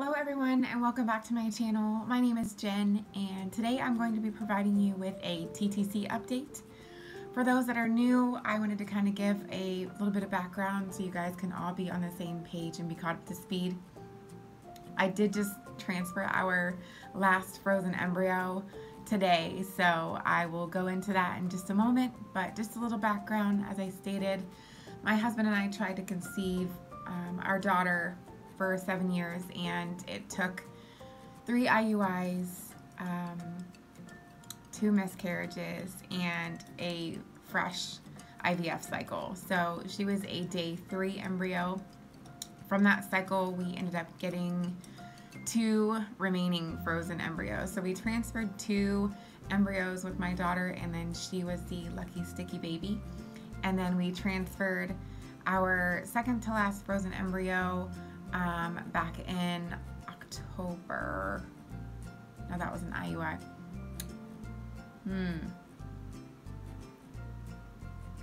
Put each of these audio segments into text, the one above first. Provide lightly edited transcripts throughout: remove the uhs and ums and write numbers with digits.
Hello everyone and welcome back to my channel. My name is Jen and today I'm going to be providing you with a TTC update. For those that are new, I wanted to kind of give a little bit of background so you guys can all be on the same page and be caught up to speed. I did just transfer our last frozen embryo today, so I will go into that in just a moment, but just a little background. As I stated, my husband and I tried to conceive our daughter for 7 years, and it took 3 IUIs, 2 miscarriages, and a fresh IVF cycle. So she was a day 3 embryo. From that cycle, we ended up getting 2 remaining frozen embryos. So we transferred 2 embryos with my daughter, and then she was the lucky sticky baby. And then we transferred our second to last frozen embryo back in October. No, that was an IUI.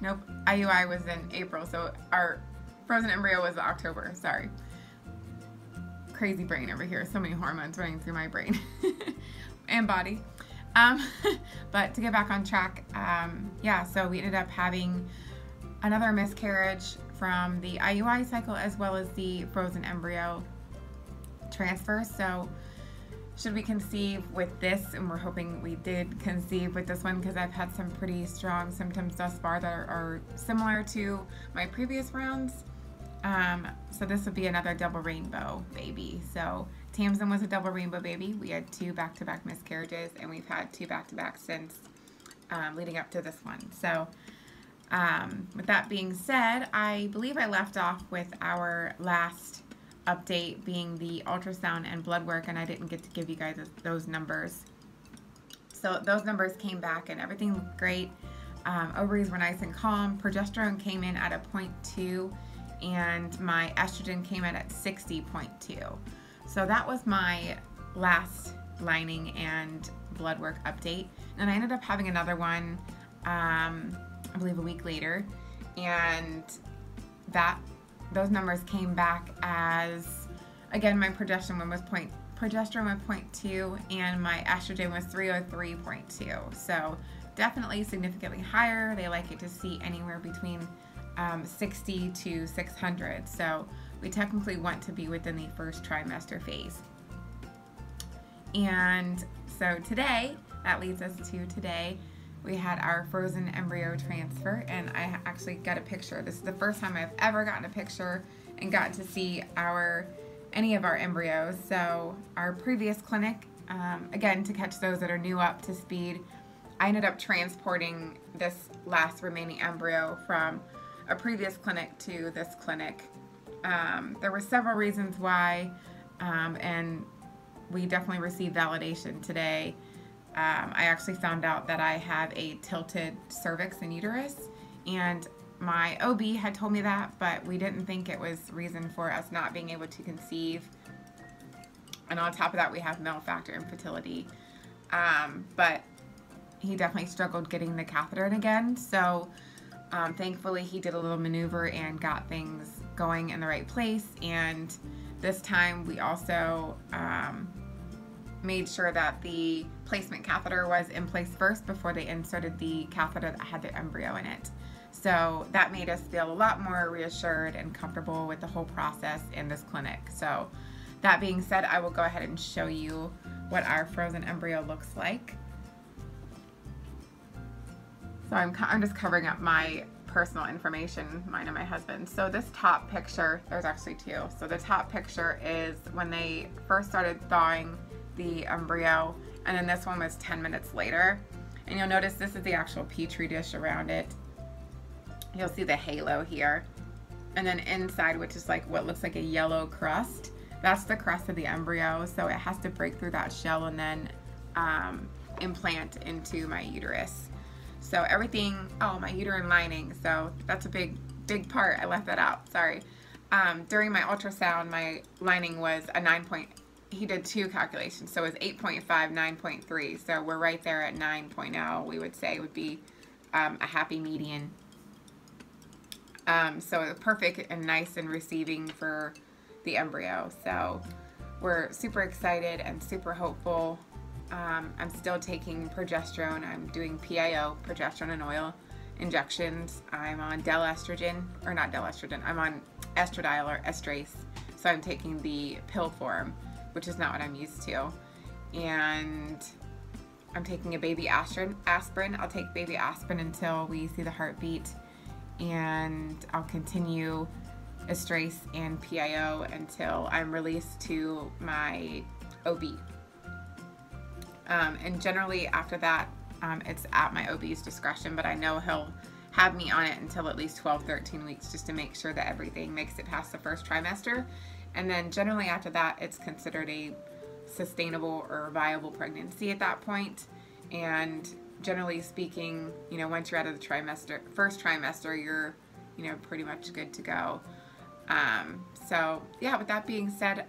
Nope, IUI was in April, so our frozen embryo was October, sorry. Crazy brain over here, so many hormones running through my brain and body. But to get back on track, yeah, so we ended up having another miscarriage from the IUI cycle as well as the frozen embryo transfer. So should we conceive with this? And we're hoping we did conceive with this one, because I've had some pretty strong symptoms thus far that are similar to my previous rounds. So this would be another double rainbow baby. So Tamsin was a double rainbow baby. We had 2 back-to-back miscarriages, and we've had 2 back-to-back since leading up to this one. So with that being said, I believe I left off with our last update being the ultrasound and blood work, and I didn't get to give you guys those numbers. So those numbers came back and everything looked great. Ovaries were nice and calm. Progesterone came in at a 0.2 and my estrogen came in at 60.2. So that was my last lining and blood work update, and I ended up having another one I believe a week later, and those numbers came back as, again, my progesterone was 0.2 and my estrogen was 303.2. so definitely significantly higher. They like it to see anywhere between 60 to 600, so we technically want to be within the first trimester phase. And so today, that leads us to today. We had our frozen embryo transfer, and I actually got a picture. This is the first time I've ever gotten a picture and gotten to see any of our embryos. So our previous clinic, again, to catch those that are new up to speed, I ended up transporting this last remaining embryo from a previous clinic to this clinic. There were several reasons why, and we definitely received validation today. I actually found out that I have a tilted cervix and uterus, and my OB had told me that, but we didn't think it was reason for us not being able to conceive. And on top of that, we have male factor infertility, but he definitely struggled getting the catheter in again. So thankfully he did a little maneuver and got things going in the right place, and this time we also made sure that the placement catheter was in place first before they inserted the catheter that had the embryo in it. So that made us feel a lot more reassured and comfortable with the whole process in this clinic. So that being said, I will go ahead and show you what our frozen embryo looks like. So I'm just covering up my personal information, mine and my husband's. So this top picture, there's actually 2. So the top picture is when they first started thawing the embryo, and then this one was 10 minutes later. And you'll notice this is the actual petri dish around it. You'll see the halo here, and then inside, which is like what looks like a yellow crust, that's the crust of the embryo. So it has to break through that shell and then implant into my uterus. So everything, oh, my uterine lining, so that's a big part, I left that out, sorry. During my ultrasound, my lining was a 9. He did 2 calculations, so it was 8.5, 9.3, so we're right there at 9.0, we would say would be a happy median. So perfect and nice and receiving for the embryo. So we're super excited and super hopeful. I'm still taking progesterone. I'm doing PIO, progesterone and oil injections. I'm on I'm on estradiol or Estrace. So I'm taking the pill form, which is not what I'm used to. And I'm taking a baby aspirin. I'll take baby aspirin until we see the heartbeat. And I'll continue Estrace and PIO until I'm released to my OB. And generally after that, it's at my OB's discretion, but I know he'll have me on it until at least 12, 13 weeks just to make sure that everything makes it past the first trimester. And then generally after that, it's considered a sustainable or viable pregnancy at that point. And generally speaking, you know, once you're out of the first trimester, you're, you know, pretty much good to go. So yeah, with that being said,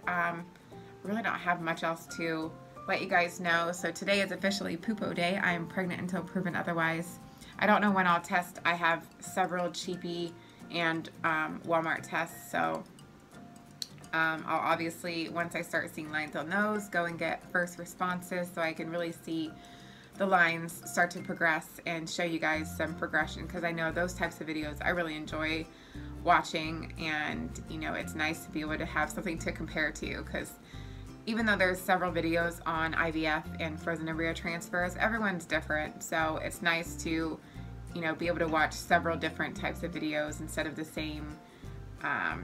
really don't have much else to let you guys know. So today is officially Poopo Day. I am pregnant until proven otherwise. I don't know when I'll test. I have several cheapy and Walmart tests, so I'll obviously, once I start seeing lines on those, go and get first responses so I can really see the lines start to progress and show you guys some progression, because I know those types of videos I really enjoy watching, and you know, it's nice to be able to have something to compare to, because even though there's several videos on IVF and frozen embryo transfers, everyone's different, so it's nice to, you know, be able to watch several different types of videos instead of the same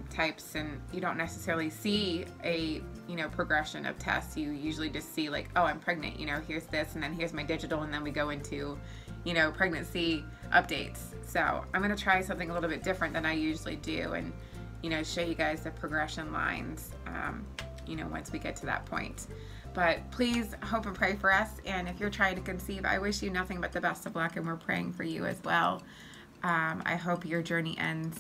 types, and you don't necessarily see a, you know, progression of tests. You usually just see like, oh, I'm pregnant, you know, here's this, and then here's my digital, and then we go into, you know, pregnancy updates. So I'm going to try something a little bit different than I usually do, and, you know, show you guys the progression lines, you know, once we get to that point. But please hope and pray for us, and if you're trying to conceive, I wish you nothing but the best of luck, and we're praying for you as well. I hope your journey ends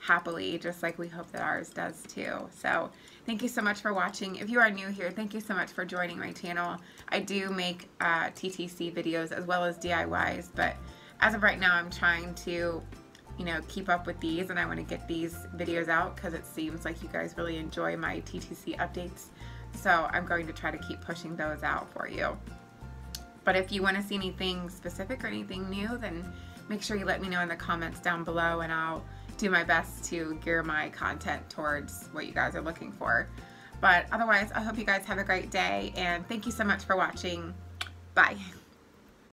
happily, just like we hope that ours does too. So thank you so much for watching. If you are new here, thank you so much for joining my channel. I do make TTC videos as well as DIYs, but as of right now, I'm trying to, you know, keep up with these, and I want to get these videos out because it seems like you guys really enjoy my TTC updates. So I'm going to try to keep pushing those out for you. But if you want to see anything specific or anything new, then make sure you let me know in the comments down below, and I'll do my best to gear my content towards what you guys are looking for. But otherwise, I hope you guys have a great day, and thank you so much for watching. Bye.